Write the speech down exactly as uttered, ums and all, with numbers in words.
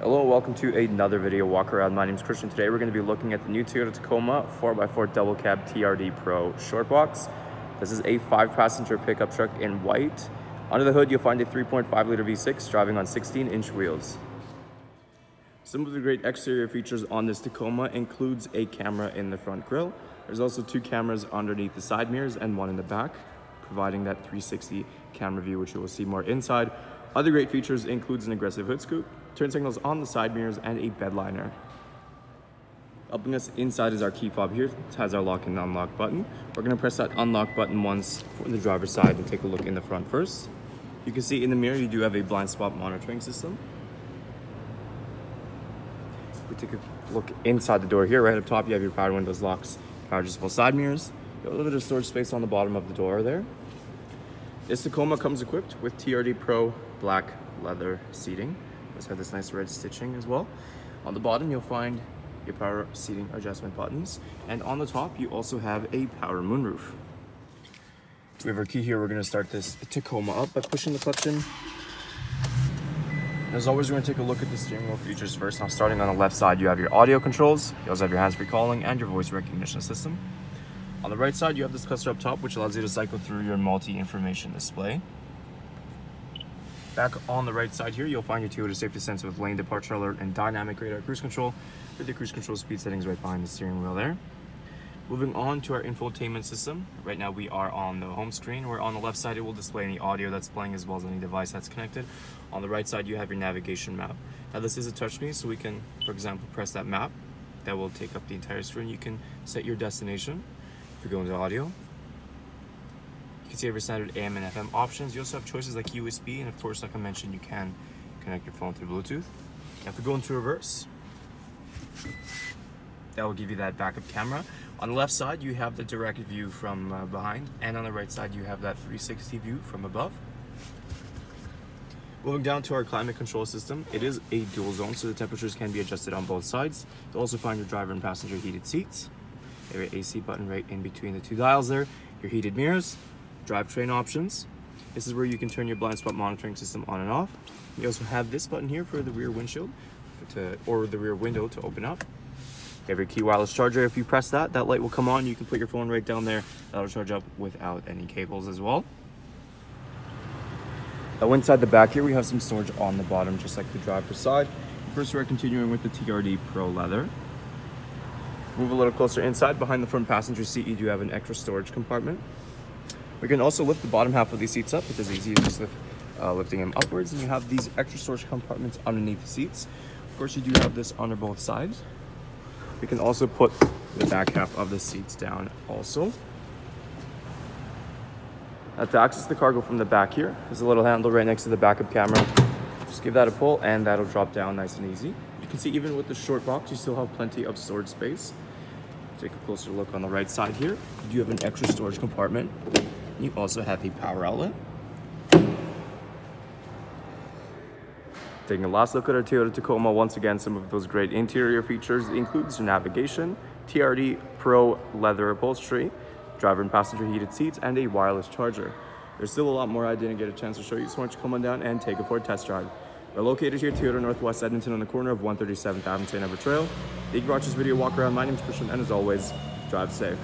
Hello, welcome to another video walk around. My name is Christian. Today we're going to be looking at the new Toyota Tacoma four by four Double Cab T R D Pro Short Box. This is a five passenger pickup truck in white. Under the hood, you'll find a three point five liter V six driving on sixteen inch wheels. Some of the great exterior features on this Tacoma includes a camera in the front grille. There's also two cameras underneath the side mirrors and one in the back, providing that three sixty camera view, which you will see more inside. Other great features includes an aggressive hood scoop, turn signals on the side mirrors, and a bed liner. Helping us inside is our key fob here. It has our lock and unlock button. We're going to press that unlock button once from the driver's side and take a look in the front first. You can see in the mirror you do have a blind spot monitoring system. We take a look inside the door here. Right up top you have your power windows, locks, power adjustable side mirrors. You have a little bit of storage space on the bottom of the door there. This Tacoma comes equipped with T R D Pro black leather seating. It's got this nice red stitching as well. On the bottom you'll find your power seating adjustment buttons, and on the top you also have a power moonroof. We have our key here. We're going to start this Tacoma up by pushing the clutch in. As always, we're going to take a look at the steering wheel features first. Now, starting on the left side, you have your audio controls. You also have your hands-free calling and your voice recognition system. On the right side, you have this cluster up top, which allows you to cycle through your multi-information display. Back on the right side here, you'll find your Toyota Safety Sense with Lane Departure Alert and Dynamic Radar Cruise Control, with the cruise control speed settings right behind the steering wheel there. Moving on to our infotainment system. Right now we are on the home screen, where on the left side it will display any audio that's playing as well as any device that's connected. On the right side you have your navigation map. Now this is a touch screen, so we can, for example, press that map. That will take up the entire screen. You can set your destination. If we go into audio, you can see every standard A M and F M options. You also have choices like U S B, and of course, like I mentioned, you can connect your phone through Bluetooth. Now if we go into reverse, that will give you that backup camera. On the left side, you have the direct view from uh, behind, and on the right side, you have that three sixty view from above. Moving down to our climate control system, it is a dual zone, so the temperatures can be adjusted on both sides. You'll also find your driver and passenger heated seats. Your A C button right in between the two dials there, your heated mirrors, drivetrain options. This is where you can turn your blind spot monitoring system on and off. You also have this button here for the rear windshield to, or the rear window to open up. You have your key wireless charger. If you press that, that light will come on. You can put your phone right down there. That'll charge up without any cables as well. Now inside the back here, we have some storage on the bottom, just like the driver's side. First, we're continuing with the T R D Pro leather. Move a little closer inside. Behind the front passenger seat, you do have an extra storage compartment. We can also lift the bottom half of these seats up. It's as easy as just lift, uh, lifting them upwards, and you have these extra storage compartments underneath the seats. Of course, you do have this under both sides. We can also put the back half of the seats down also. Now to access the cargo from the back here, there's a little handle right next to the backup camera. Just give that a pull and that'll drop down nice and easy. You can see even with the short box, you still have plenty of storage space. Take a closer look on the right side here. You do have an extra storage compartment. You also have a power outlet. Taking a last look at our Toyota Tacoma, once again, some of those great interior features includes your navigation, T R D Pro leather upholstery, driver and passenger heated seats, and a wireless charger. There's still a lot more I didn't get a chance to show you, so why don't you come on down and take it for a test drive. We're located here, Toyota Northwest Edmonton, on the corner of one thirty-seventh Avenue and Everett Trail. Thank you for watching this video walk around. My name is Christian, and as always, drive safe.